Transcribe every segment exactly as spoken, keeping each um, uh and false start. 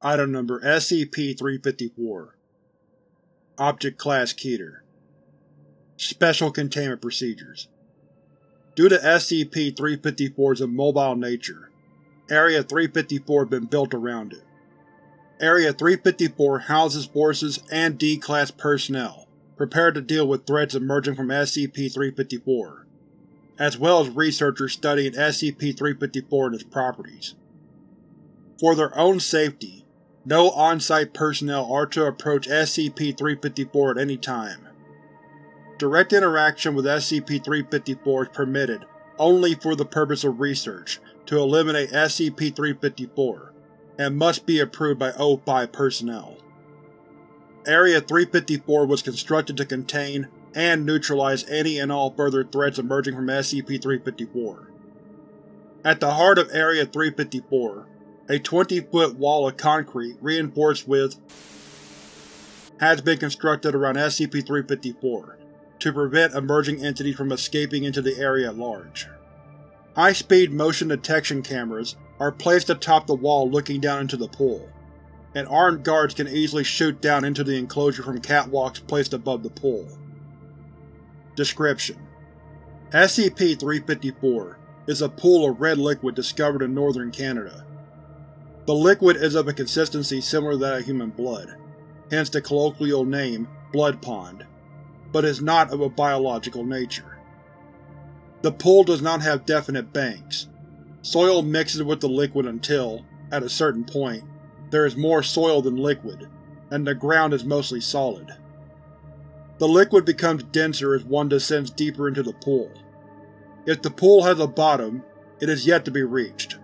Item Number S C P three fifty-four. Object Class Keter. Special Containment Procedures. Due to S C P three fifty-four's immobile nature, Area three fifty-four has been built around it. Area three fifty-four houses forces and D-Class personnel prepared to deal with threats emerging from S C P three fifty-four, as well as researchers studying S C P three fifty-four and its properties. For their own safety, no on-site personnel are to approach S C P three fifty-four at any time. Direct interaction with S C P three fifty-four is permitted only for the purpose of research to eliminate S C P three fifty-four, and must be approved by O five personnel. Area three fifty-four was constructed to contain and neutralize any and all further threats emerging from S C P three fifty-four. At the heart of Area three fifty-four, a twenty-foot wall of concrete reinforced with has been constructed around S C P three fifty-four to prevent emerging entities from escaping into the area at large. High-speed motion detection cameras are placed atop the wall looking down into the pool, and armed guards can easily shoot down into the enclosure from catwalks placed above the pool. Description: S C P three fifty-four is a pool of red liquid discovered in northern Canada. The liquid is of a consistency similar to that of human blood, hence the colloquial name blood pond, but is not of a biological nature. The pool does not have definite banks. Soil mixes with the liquid until, at a certain point, there is more soil than liquid, and the ground is mostly solid. The liquid becomes denser as one descends deeper into the pool. If the pool has a bottom, it is yet to be reached.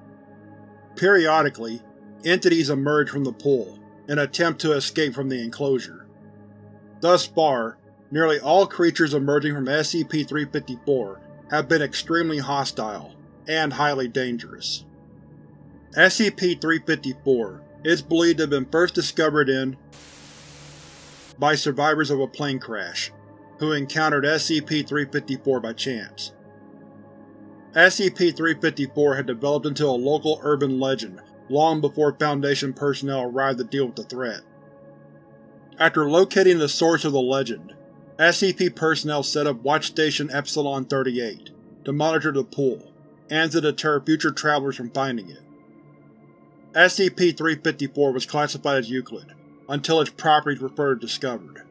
Periodically, entities emerge from the pool and attempt to escape from the enclosure. Thus far, nearly all creatures emerging from S C P three fifty-four have been extremely hostile and highly dangerous. S C P three fifty-four is believed to have been first discovered in by survivors of a plane crash, who encountered S C P three fifty-four by chance. S C P three fifty-four had developed into a local urban legend long before Foundation personnel arrived to deal with the threat. After locating the source of the legend, S C P personnel set up Watch Station Epsilon thirty-eight to monitor the pool and to deter future travelers from finding it. S C P three fifty-four was classified as Euclid until its properties were further discovered.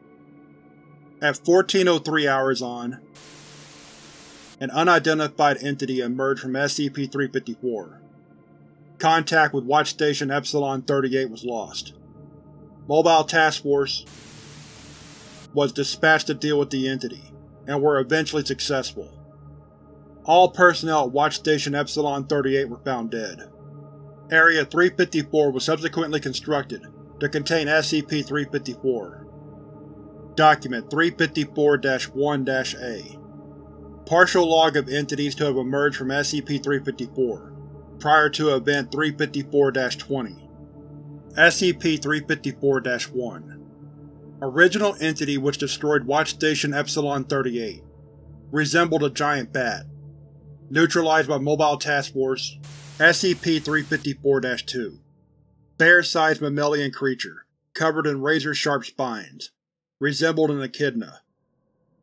At fourteen oh three hours on, an unidentified entity emerged from S C P three fifty-four. Contact with Watch Station Epsilon thirty-eight was lost. Mobile Task Force was dispatched to deal with the entity, and were eventually successful. All personnel at Watch Station Epsilon thirty-eight were found dead. Area three fifty-four was subsequently constructed to contain S C P three fifty-four. Document three fifty-four dash one dash A. Partial log of entities to have emerged from S C P three fifty-four prior to Event three fifty-four dash twenty. S C P three fifty-four dash one. Original entity which destroyed Watch Station Epsilon thirty-eight resembled a giant bat. Neutralized by Mobile Task Force, S C P three fifty-four dash two. Bear-sized mammalian creature, covered in razor-sharp spines, resembled an echidna.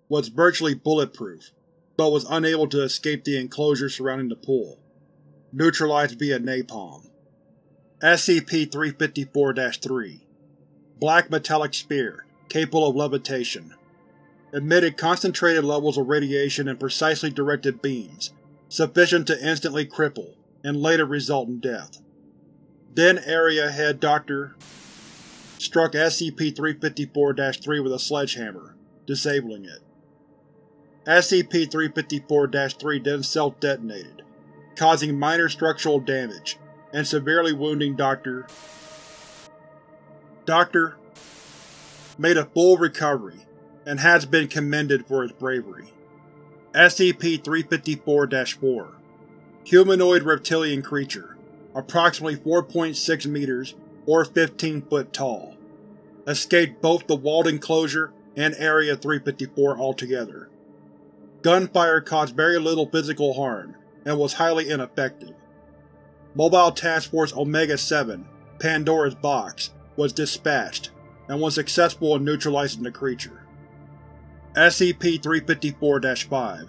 Was virtually bulletproof, but was unable to escape the enclosure surrounding the pool. Neutralized via napalm. S C P three fifty-four dash three. Black metallic sphere, capable of levitation. Emitted concentrated levels of radiation in precisely directed beams, sufficient to instantly cripple, and later result in death. Then Area Head Doctor struck S C P three fifty-four dash three with a sledgehammer, disabling it. S C P three fifty-four dash three then self-detonated, causing minor structural damage, and severely wounding Doctor Doctor made a full recovery, and has been commended for his bravery. S C P three fifty-four dash four. Humanoid reptilian creature, approximately four point six meters or fifteen foot tall, escaped both the walled enclosure and Area three fifty-four altogether. Gunfire caused very little physical harm, and was highly ineffective. Mobile Task Force Omega seven Pandora's Box, was dispatched and was successful in neutralizing the creature. S C P three fifty-four dash five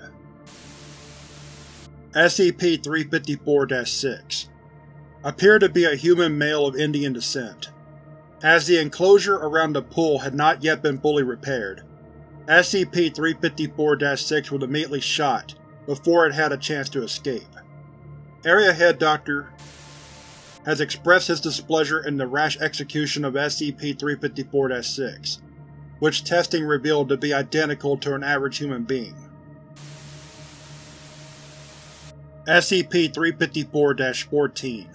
S C P three fifty-four dash six appeared to be a human male of Indian descent. As the enclosure around the pool had not yet been fully repaired, S C P three fifty-four dash six was immediately shot before it had a chance to escape. Area Head Doctor has expressed his displeasure in the rash execution of S C P three fifty-four dash six, which testing revealed to be identical to an average human being. S C P three fifty-four dash fourteen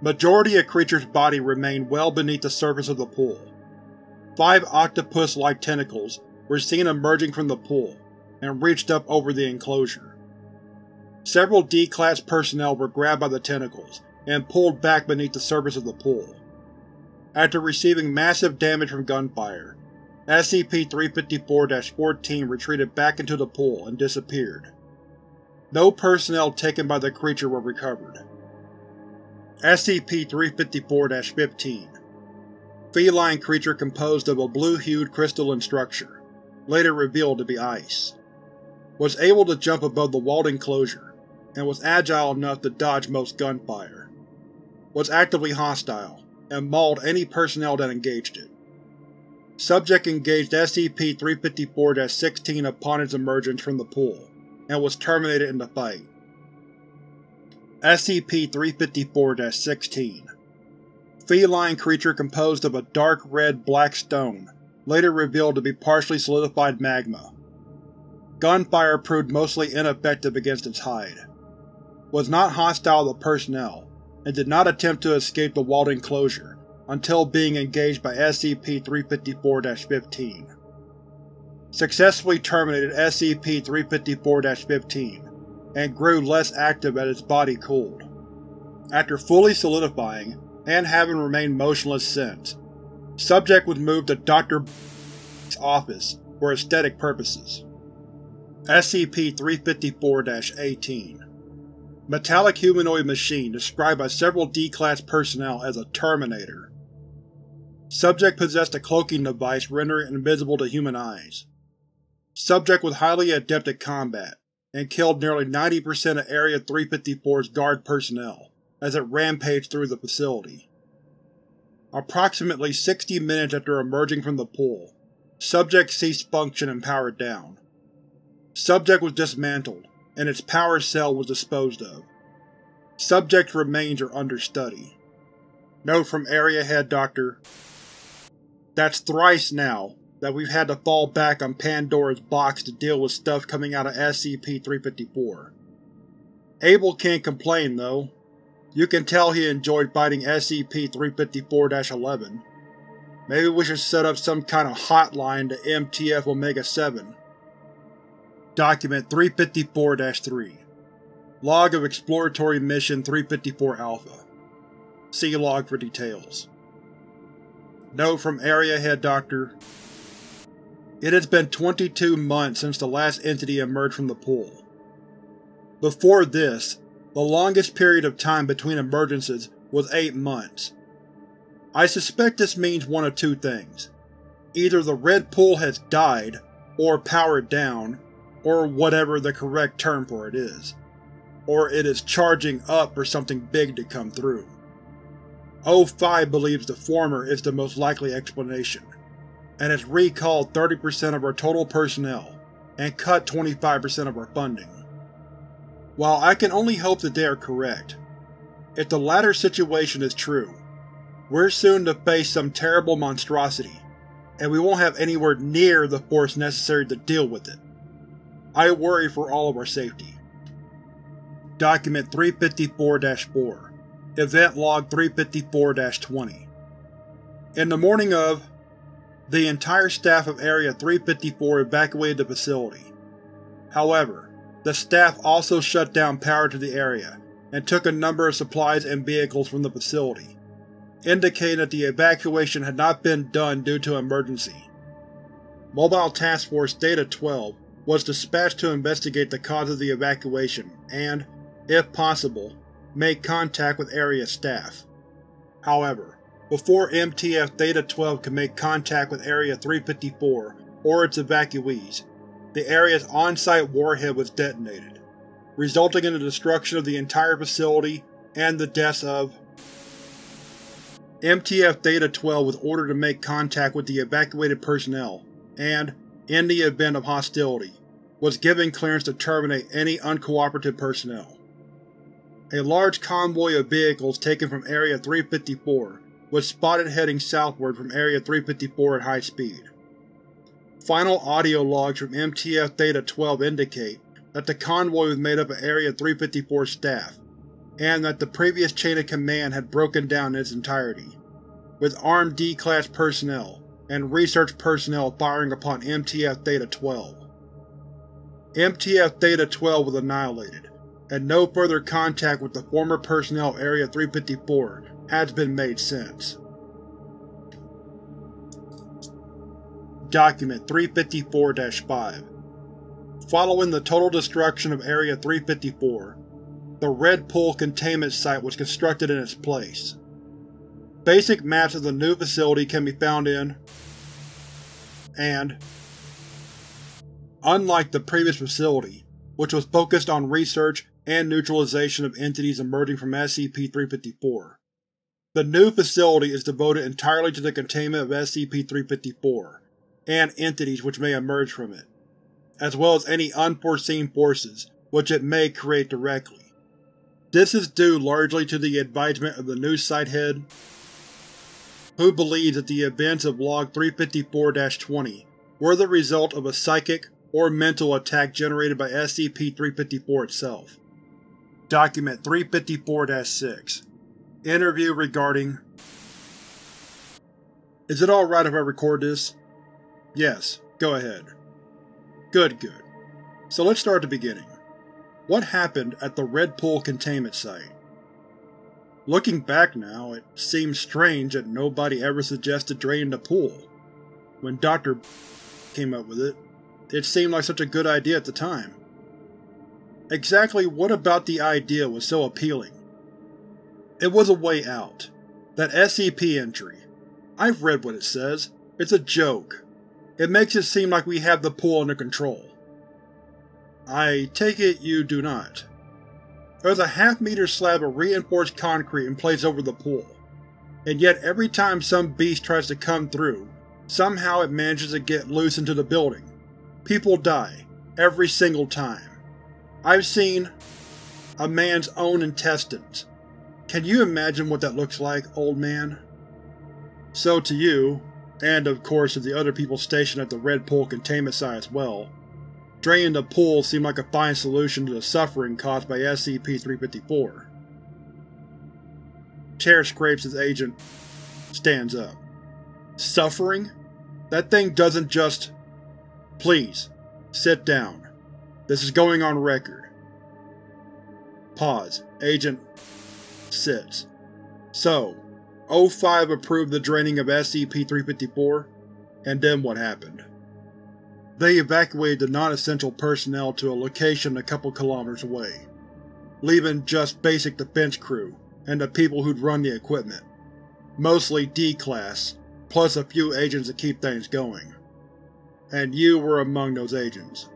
Majority of creature's body remained well beneath the surface of the pool. Five octopus-like tentacles were seen emerging from the pool and reached up over the enclosure. Several D-Class personnel were grabbed by the tentacles and pulled back beneath the surface of the pool. After receiving massive damage from gunfire, S C P three fifty-four dash fourteen retreated back into the pool and disappeared. No personnel taken by the creature were recovered. S C P three fifty-four dash fifteen Feline creature composed of a blue-hued crystalline structure, later revealed to be ice. Was able to jump above the walled enclosure, and was agile enough to dodge most gunfire. Was actively hostile, and mauled any personnel that engaged it. Subject engaged S C P three fifty-four dash sixteen upon its emergence from the pool, and was terminated in the fight. S C P three fifty-four dash sixteen Feline creature composed of a dark red-black stone, later revealed to be partially solidified magma. Gunfire proved mostly ineffective against its hide. Was not hostile to personnel, and did not attempt to escape the walled enclosure until being engaged by S C P three fifty-four dash fifteen. Successfully terminated S C P three fifty-four dash fifteen and grew less active as its body cooled. After fully solidifying, and having remained motionless since, subject was moved to Doctor B's office for aesthetic purposes. S C P three fifty-four dash eighteen Metallic humanoid machine described by several D-Class personnel as a Terminator. Subject possessed a cloaking device rendering it invisible to human eyes. Subject was highly adept at combat, and killed nearly ninety percent of Area three fifty-four's guard personnel as it rampaged through the facility. Approximately sixty minutes after emerging from the pool, subject ceased function and powered down. Subject was dismantled, and its power cell was disposed of. Subject's remains are under study. Note from Area Head Doctor: that's thrice now that we've had to fall back on Pandora's Box to deal with stuff coming out of S C P three fifty-four. Abel can't complain, though. You can tell he enjoyed fighting S C P three fifty-four dash eleven. Maybe we should set up some kind of hotline to M T F Omega seven. Document three fifty-four dash three Log of Exploratory Mission three fifty-four Alpha. See log for details. Note from Area Head Doctor: it has been twenty-two months since the last entity emerged from the pool. Before this, the longest period of time between emergences was eight months. I suspect this means one of two things. Either the Red Pool has died, or powered down, or whatever the correct term for it is. Or it is charging up for something big to come through. O five believes the former is the most likely explanation, and has recalled thirty percent of our total personnel and cut twenty-five percent of our funding. While I can only hope that they are correct, if the latter situation is true, we're soon to face some terrible monstrosity, and we won't have anywhere near the force necessary to deal with it. I worry for all of our safety. Document three fifty-four dash four Event Log three fifty-four dash twenty In the morning of, the entire staff of Area three fifty-four evacuated the facility. However, the staff also shut down power to the area and took a number of supplies and vehicles from the facility, indicating that the evacuation had not been done due to emergency. Mobile Task Force Theta twelve was dispatched to investigate the cause of the evacuation and, if possible, make contact with area staff. However, before M T F Theta twelve could make contact with Area three fifty-four or its evacuees, the area's on-site warhead was detonated, resulting in the destruction of the entire facility and the deaths of… M T F Theta twelve was ordered to make contact with the evacuated personnel and, in the event of hostility, was given clearance to terminate any uncooperative personnel. A large convoy of vehicles taken from Area three fifty-four was spotted heading southward from Area three fifty-four at high speed. Final audio logs from M T F Theta twelve indicate that the convoy was made up of Area three fifty-four staff, and that the previous chain of command had broken down in its entirety, with armed D-Class personnel and research personnel firing upon M T F Theta twelve. M T F Theta twelve was annihilated, and no further contact with the former personnel of Area three fifty-four has been made since. Document three fifty-four dash five. Following the total destruction of Area three fifty-four, the Red Pool containment site was constructed in its place. Basic maps of the new facility can be found in and unlike the previous facility, which was focused on research and neutralization of entities emerging from S C P three fifty-four. The new facility is devoted entirely to the containment of S C P three fifty-four, and entities which may emerge from it, as well as any unforeseen forces which it may create directly. This is due largely to the advisement of the new site head, who believes that the events of Log three fifty-four dash twenty were the result of a psychic or mental attack generated by S C P three fifty-four itself. Document three fifty-four dash six. Interview regarding… Is it alright if I record this? Yes, go ahead. Good, good. So let's start at the beginning. What happened at the Red Pool containment site? Looking back now, it seems strange that nobody ever suggested draining the pool. When Doctor came up with it, it seemed like such a good idea at the time. Exactly what about the idea was so appealing? It was a way out. That S C P entry. I've read what it says. It's a joke. It makes it seem like we have the pool under control. I take it you do not. There's a half-meter slab of reinforced concrete in place over the pool, and yet every time some beast tries to come through, somehow it manages to get loose into the building. People die, every single time. I've seen a man's own intestines. Can you imagine what that looks like, old man? So to you, and of course to the other people stationed at the Red Pool containment site as well, draining the pool seemed like a fine solution to the suffering caused by S C P three fifty-four. Chair scrapes as Agent stands up. Suffering? That thing doesn't just… Please, sit down. This is going on record. Pause. Agent sits. So, O five approved the draining of S C P three fifty-four, and then what happened? They evacuated the non-essential personnel to a location a couple kilometers away, leaving just basic defense crew and the people who'd run the equipment, mostly D-Class, plus a few agents to keep things going. And you were among those agents.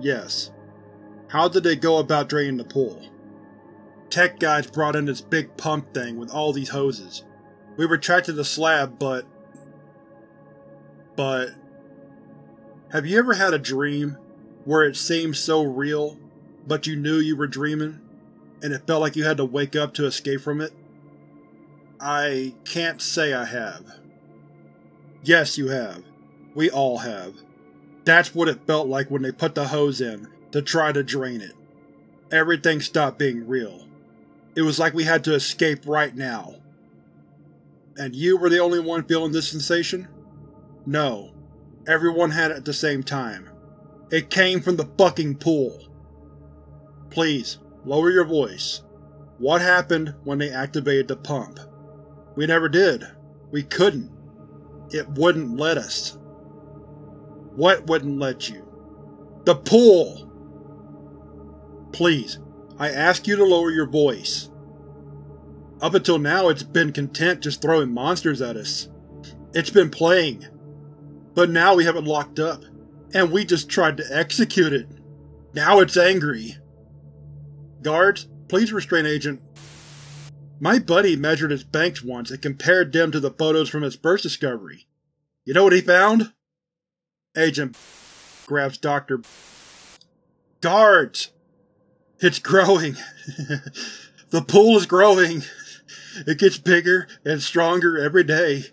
Yes. How did they go about draining the pool? Tech guys brought in this big pump thing with all these hoses. We retracted the slab, but… But… Have you ever had a dream where it seemed so real, but you knew you were dreaming, and it felt like you had to wake up to escape from it? I can't say I have. Yes, you have. We all have. That's what it felt like when they put the hose in to try to drain it. Everything stopped being real. It was like we had to escape right now. And you were the only one feeling this sensation? No. Everyone had it at the same time. It came from the fucking pool. Please, lower your voice. What happened when they activated the pump? We never did. We couldn't. It wouldn't let us. What wouldn't let you? The pool! Please, I ask you to lower your voice. Up until now it's been content just throwing monsters at us. It's been playing. But now we have it locked up, and we just tried to execute it. Now it's angry. Guards, please restrain Agent. My buddy measured his banks once and compared them to the photos from his first discovery. You know what he found? Agent grabs Doctor Guards! It's growing. The pool is growing. It gets bigger and stronger every day.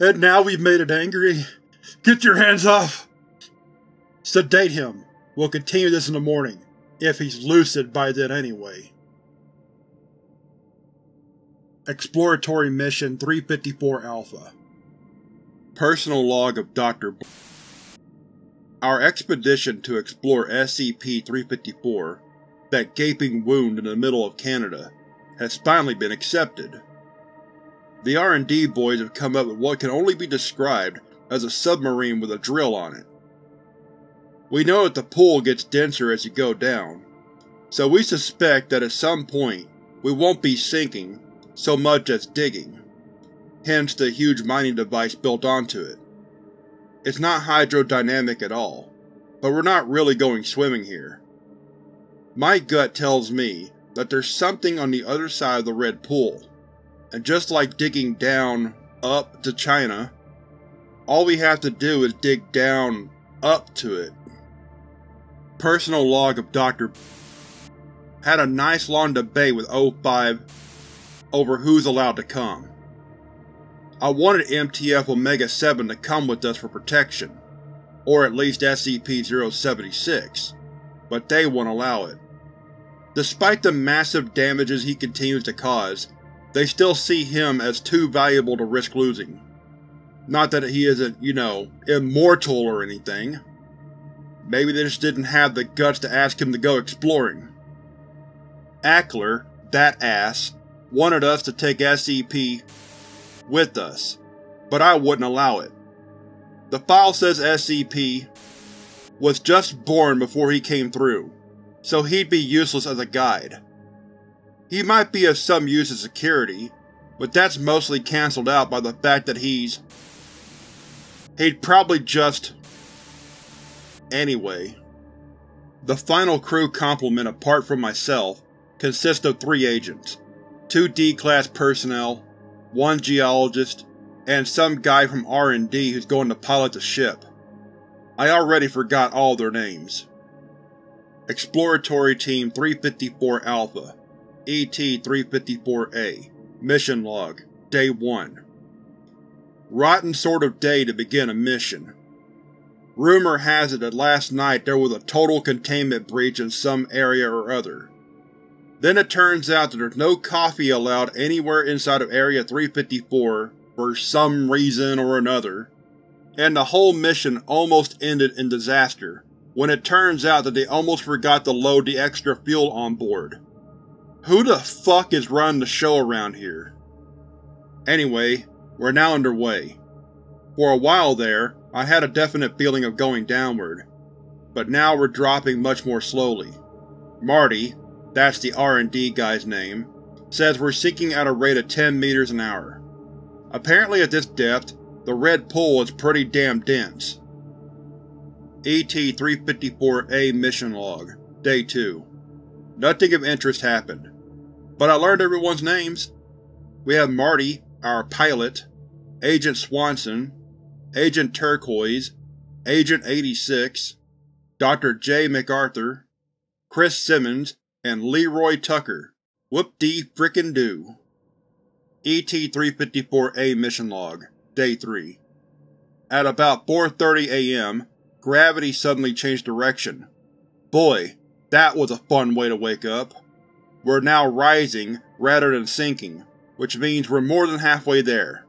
And now we've made it angry. Get your hands off! Sedate him. We'll continue this in the morning, if he's lucid by then anyway. Exploratory Mission three fifty-four Alpha. Personal Log of Doctor B. Our expedition to explore S C P three fifty-four, that gaping wound in the middle of Canada, has finally been accepted. The R and D boys have come up with what can only be described as a submarine with a drill on it. We know that the pool gets denser as you go down, so we suspect that at some point we won't be sinking so much as digging, hence the huge mining device built onto it. It's not hydrodynamic at all, but we're not really going swimming here. My gut tells me that there's something on the other side of the Red Pool, and just like digging down, up to China, all we have to do is dig down, up to it. Personal Log of Doctor had a nice long debate with O five over who's allowed to come. I wanted M T F Omega seven to come with us for protection, or at least S C P zero seventy-six, but they won't allow it. Despite the massive damages he continues to cause, they still see him as too valuable to risk losing. Not that he isn't, you know, immortal or anything. Maybe they just didn't have the guts to ask him to go exploring. Ackler, that ass, wanted us to take S C P with us, but I wouldn't allow it. The file says S C P was just born before he came through, so he'd be useless as a guide. He might be of some use as security, but that's mostly cancelled out by the fact that he's… he'd probably just… anyway. The final crew complement apart from myself consists of three agents, two D-class personnel, one geologist, and some guy from R and D who's going to pilot the ship. I already forgot all their names. Exploratory Team three fifty-four Alpha, E T three fifty-four A, Mission Log, Day one. Rotten sort of day to begin a mission. Rumor has it that last night there was a total containment breach in some area or other. Then it turns out that there's no coffee allowed anywhere inside of Area three fifty-four for some reason or another, and the whole mission almost ended in disaster when it turns out that they almost forgot to load the extra fuel on board. Who the fuck is running the show around here? Anyway, we're now underway. For a while there, I had a definite feeling of going downward, but now we're dropping much more slowly. Marty, that's the R and D guy's name, says we're sinking at a rate of ten meters an hour. Apparently at this depth, the Red Pool is pretty damn dense. E T three fifty-four A Mission Log, Day two. Nothing of interest happened, but I learned everyone's names. We have Marty, our pilot, Agent Swanson, Agent Turquoise, Agent eighty-six, Doctor J. MacArthur, Chris Simmons, and Leroy Tucker. Whoop-dee-frickin-doo. E T three fifty-four A Mission Log, Day three. At about four thirty A M, gravity suddenly changed direction. Boy, that was a fun way to wake up. We're now rising rather than sinking, which means we're more than halfway there.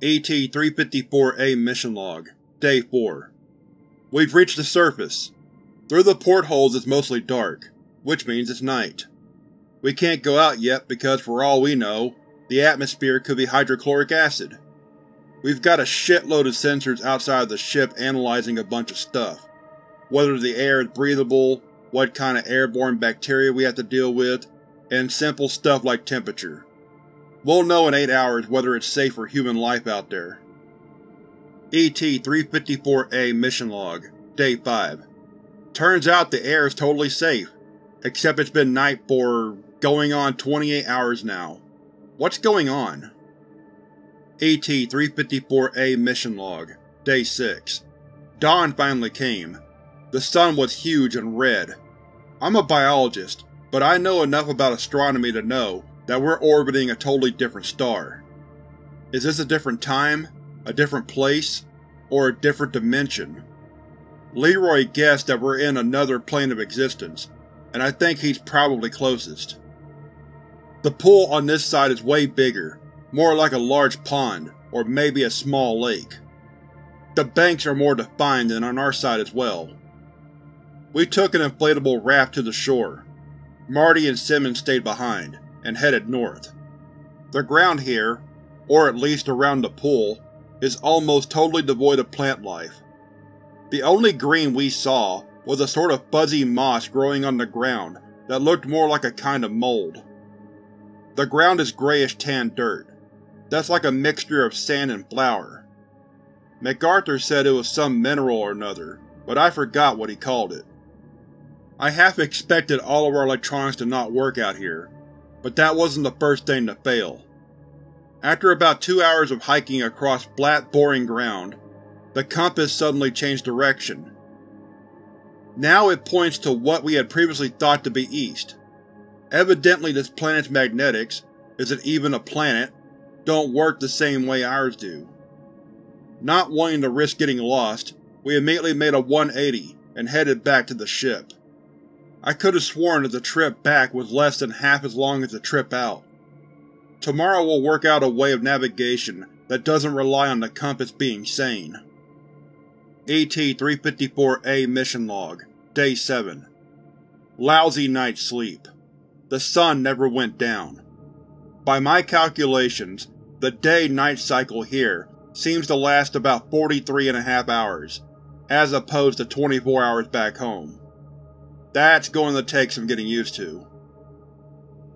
E T three fifty-four A Mission Log, Day four. We've reached the surface. Through the portholes it's mostly dark, which means it's night. We can't go out yet because, for all we know, the atmosphere could be hydrochloric acid. We've got a shitload of sensors outside of the ship analyzing a bunch of stuff. Whether the air is breathable, what kind of airborne bacteria we have to deal with, and simple stuff like temperature. We'll know in eight hours whether it's safe for human life out there. E T three fifty-four A Mission Log, Day five. Turns out the air is totally safe, except it's been night for going on twenty-eight hours now. What's going on? E T three fifty-four A Mission Log, Day six. Dawn finally came. The sun was huge and red. I'm a biologist, but I know enough about astronomy to know that we're orbiting a totally different star. Is this a different time, a different place, or a different dimension? Leroy guessed that we're in another plane of existence, and I think he's probably closest. The pool on this side is way bigger, more like a large pond or maybe a small lake. The banks are more defined than on our side as well. We took an inflatable raft to the shore. Marty and Simmons stayed behind and headed north. The ground here, or at least around the pool, is almost totally devoid of plant life. The only green we saw was a sort of fuzzy moss growing on the ground that looked more like a kind of mold. The ground is grayish-tan dirt. That's like a mixture of sand and flour. MacArthur said it was some mineral or another, but I forgot what he called it. I half expected all of our electronics to not work out here, but that wasn't the first thing to fail. After about two hours of hiking across flat, boring ground, the compass suddenly changed direction. Now it points to what we had previously thought to be east. Evidently this planet's magnetics, is it even a planet, don't work the same way ours do. Not wanting to risk getting lost, we immediately made a one eighty and headed back to the ship. I could have sworn that the trip back was less than half as long as the trip out. Tomorrow we'll work out a way of navigation that doesn't rely on the compass being sane. E T three fifty-four A Mission Log, Day seven. Lousy night's sleep. The sun never went down. By my calculations, the day-night cycle here seems to last about forty-three and a half hours, as opposed to twenty-four hours back home. That's going to take some getting used to.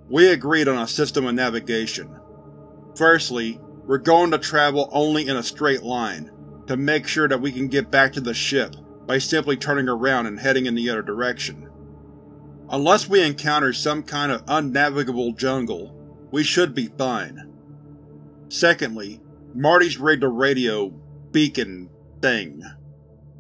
We agreed on a system of navigation. Firstly, we're going to travel only in a straight line, to make sure that we can get back to the ship by simply turning around and heading in the other direction. Unless we encounter some kind of unnavigable jungle, we should be fine. Secondly, Marty's rigged a radio beacon thing.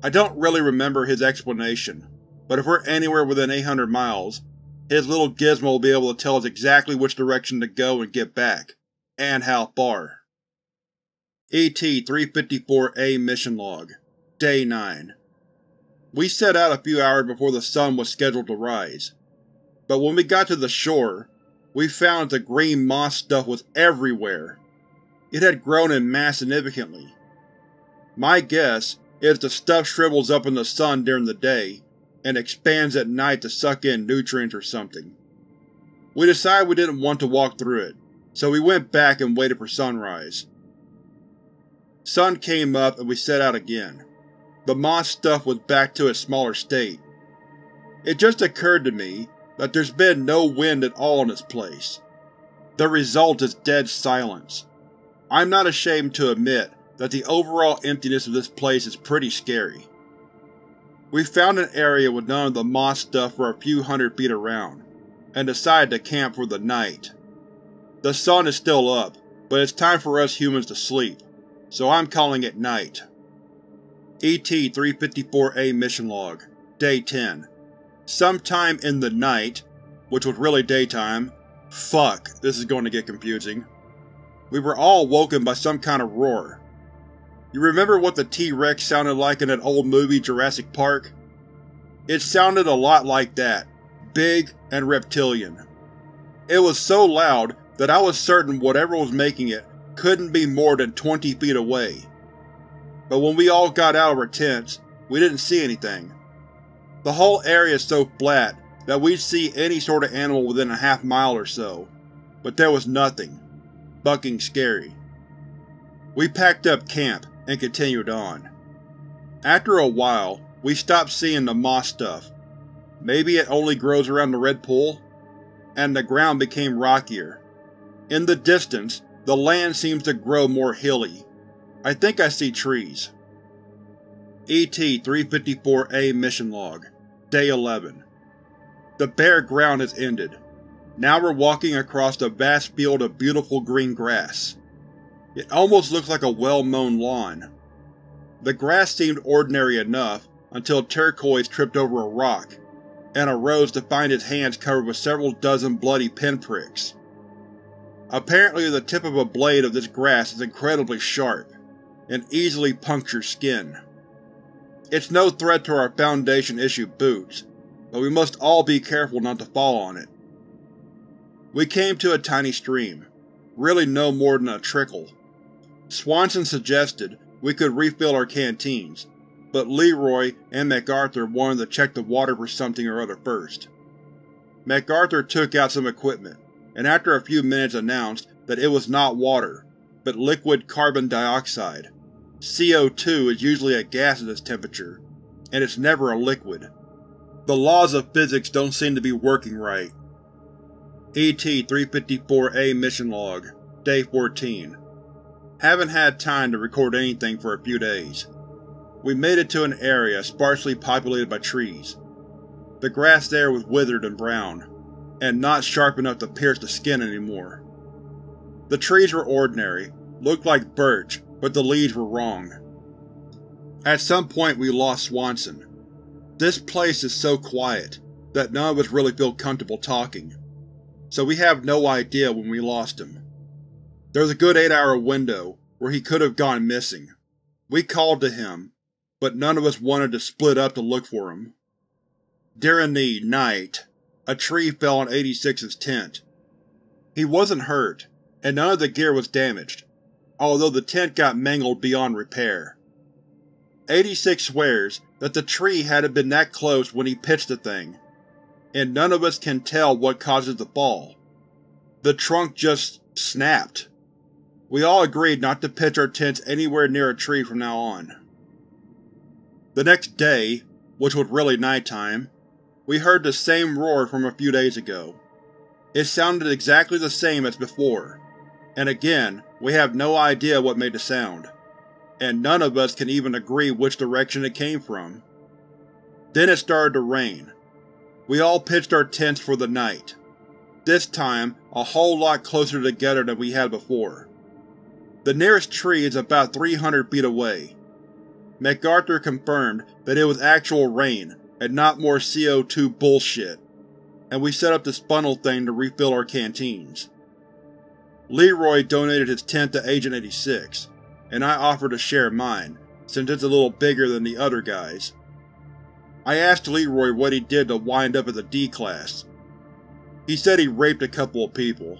I don't really remember his explanation, but if we're anywhere within eight hundred miles, his little gizmo will be able to tell us exactly which direction to go and get back, and how far. E T three fifty-four A Mission Log, Day nine. We set out a few hours before the sun was scheduled to rise. But when we got to the shore, we found that the green moss stuff was everywhere. It had grown in mass significantly. My guess is the stuff shrivels up in the sun during the day and expands at night to suck in nutrients or something. We decided we didn't want to walk through it, so we went back and waited for sunrise. Sun came up and we set out again. The moss stuff was back to its smaller state. It just occurred to me that there's been no wind at all in this place. The result is dead silence. I'm not ashamed to admit that the overall emptiness of this place is pretty scary. We found an area with none of the moss stuff for a few hundred feet around, and decided to camp for the night. The sun is still up, but it's time for us humans to sleep, so I'm calling it night. E T three fifty-four A Mission Log, Day ten. Sometime in the night, which was really daytime, fuck, this is going to get confusing, we were all woken by some kind of roar. You remember what the T-Rex sounded like in that old movie Jurassic Park? It sounded a lot like that, big and reptilian. It was so loud that I was certain whatever was making it couldn't be more than twenty feet away. But when we all got out of our tents, we didn't see anything. The whole area is so flat that we'd see any sort of animal within a half mile or so, but there was nothing. Fucking scary. We packed up camp and continued on. After a while, we stopped seeing the moss stuff. Maybe it only grows around the Red Pool? And the ground became rockier. In the distance, the land seems to grow more hilly. I think I see trees. E T three fifty-four A Mission Log, Day eleven. The bare ground has ended. Now we're walking across the vast field of beautiful green grass. It almost looks like a well-mown lawn. The grass seemed ordinary enough until Turquoise tripped over a rock, and arose to find his hands covered with several dozen bloody pinpricks. Apparently the tip of a blade of this grass is incredibly sharp, and easily punctures skin. It's no threat to our Foundation-issue boots, but we must all be careful not to fall on it. We came to a tiny stream, really no more than a trickle. Swanson suggested we could refill our canteens, but Leroy and MacArthur wanted to check the water for something or other first. MacArthur took out some equipment, and after a few minutes announced that it was not water, but liquid carbon dioxide. C O two is usually a gas at this temperature, and it's never a liquid. The laws of physics don't seem to be working right. E T three fifty-four A Mission Log, Day fourteen. Haven't had time to record anything for a few days. We made it to an area sparsely populated by trees. The grass there was withered and brown, and not sharp enough to pierce the skin anymore. The trees were ordinary, looked like birch, but the leaves were wrong. At some point we lost Swanson. This place is so quiet that none of us really feel comfortable talking, so we have no idea when we lost him. There's a good eight-hour window where he could have gone missing. We called to him, but none of us wanted to split up to look for him. During the night, a tree fell on eighty-six's tent. He wasn't hurt, and none of the gear was damaged, although the tent got mangled beyond repair. eighty-six swears that the tree hadn't been that close when he pitched the thing, and none of us can tell what causes the fall. The trunk just snapped. We all agreed not to pitch our tents anywhere near a tree from now on. The next day, which was really nighttime, we heard the same roar from a few days ago. It sounded exactly the same as before, and again, we have no idea what made the sound, and none of us can even agree which direction it came from. Then it started to rain. We all pitched our tents for the night, this time a whole lot closer together than we had before. The nearest tree is about three hundred feet away. MacArthur confirmed that it was actual rain and not more C O two bullshit, and we set up the funnel thing to refill our canteens. Leroy donated his tent to Agent eighty-six, and I offered to share mine, since it's a little bigger than the other guys. I asked Leroy what he did to wind up as a D-class. He said he raped a couple of people.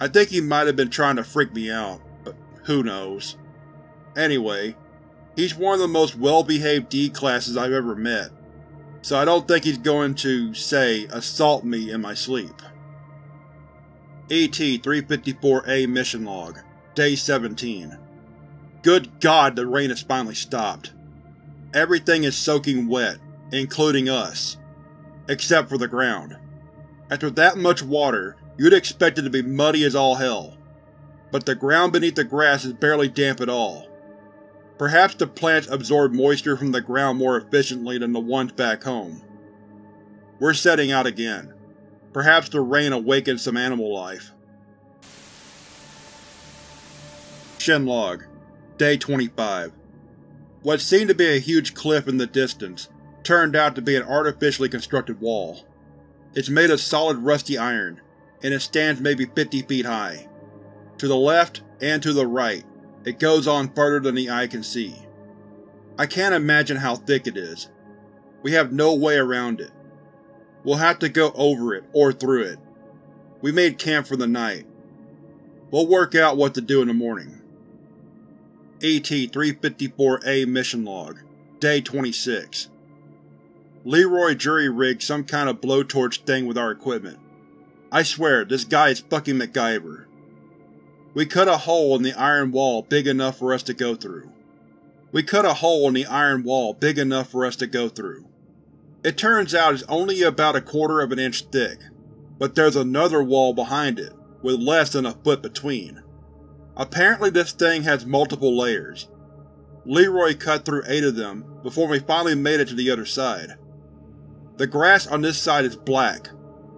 I think he might have been trying to freak me out, but who knows. Anyway, he's one of the most well-behaved D-classes I've ever met, so I don't think he's going to, say, assault me in my sleep. E T three fifty-four A Mission Log, Day seventeen. Good God, the rain has finally stopped. Everything is soaking wet, including us. Except for the ground. After that much water, you'd expect it to be muddy as all hell. But the ground beneath the grass is barely damp at all. Perhaps the plants absorb moisture from the ground more efficiently than the ones back home. We're setting out again. Perhaps the rain awakens some animal life. Shenlog, Day twenty-five. What seemed to be a huge cliff in the distance turned out to be an artificially constructed wall. It's made of solid rusty iron, and it stands maybe fifty feet high. To the left and to the right, it goes on further than the eye can see. I can't imagine how thick it is. We have no way around it. We'll have to go over it, or through it. We made camp for the night. We'll work out what to do in the morning. E T three fifty-four A Mission Log, Day twenty-six. Leroy jury-rigged some kind of blowtorch thing with our equipment. I swear, this guy is fucking MacGyver. We cut a hole in the iron wall big enough for us to go through. We cut a hole in the iron wall big enough for us to go through. It turns out it's only about a quarter of an inch thick, but there's another wall behind it, with less than a foot between. Apparently this thing has multiple layers. Leroy cut through eight of them before we finally made it to the other side. The grass on this side is black.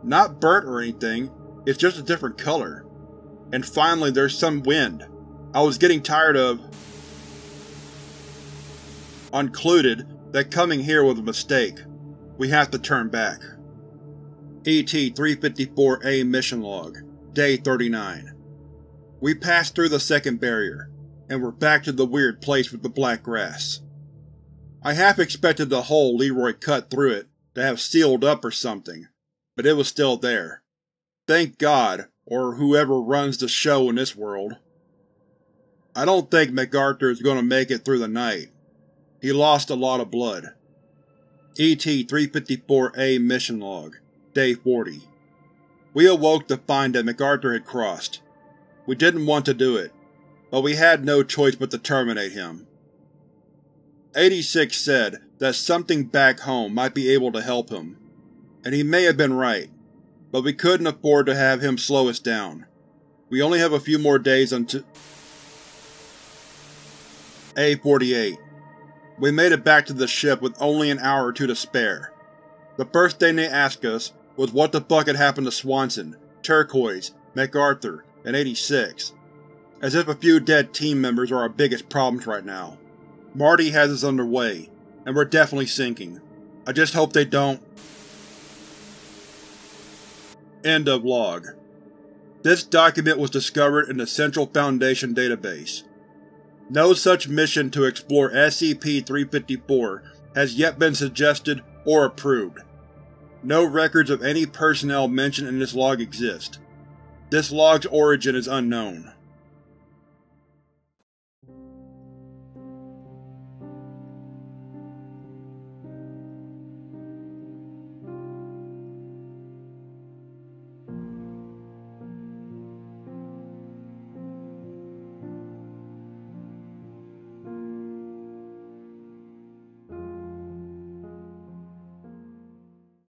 Not burnt or anything, it's just a different color. And finally there's some wind. I was getting tired of… concluded that coming here was a mistake. We have to turn back. E T three fifty-four A Mission Log, Day thirty-nine. We passed through the second barrier, and we're back to the weird place with the black grass. I half expected the hole Leroy cut through it to have sealed up or something, but it was still there. Thank God, or whoever runs the show in this world. I don't think MacArthur is going to make it through the night. He lost a lot of blood. E T three fifty-four A Mission Log, Day forty. We awoke to find that MacArthur had crossed. We didn't want to do it, but we had no choice but to terminate him. eighty-six said that something back home might be able to help him, and he may have been right, but we couldn't afford to have him slow us down. We only have a few more days until… A forty-eight. We made it back to the ship with only an hour or two to spare. The first thing they asked us was what the fuck had happened to Swanson, Turquoise, MacArthur, and eighty-six. As if a few dead team members are our biggest problems right now. Marty has us underway, and we're definitely sinking. I just hope they don't… End of log. This document was discovered in the Central Foundation database. No such mission to explore S C P three fifty-four has yet been suggested or approved. No records of any personnel mentioned in this log exist. This log's origin is unknown.